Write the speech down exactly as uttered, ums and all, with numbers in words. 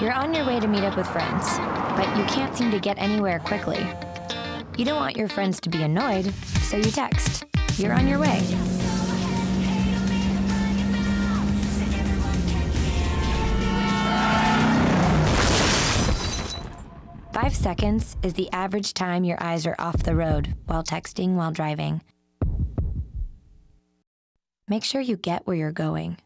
You're on your way to meet up with friends, but you can't seem to get anywhere quickly. You don't want your friends to be annoyed, so you text, "You're on your way." Five seconds is the average time your eyes are off the road while texting while driving. Make sure you get where you're going.